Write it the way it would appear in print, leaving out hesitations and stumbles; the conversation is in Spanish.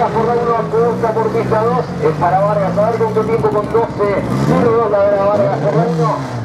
Vargas por la 1, Acosta por pista 2, es para Vargas, a ver con qué tiempo, con 12, 0-2 la Vargas por la 1.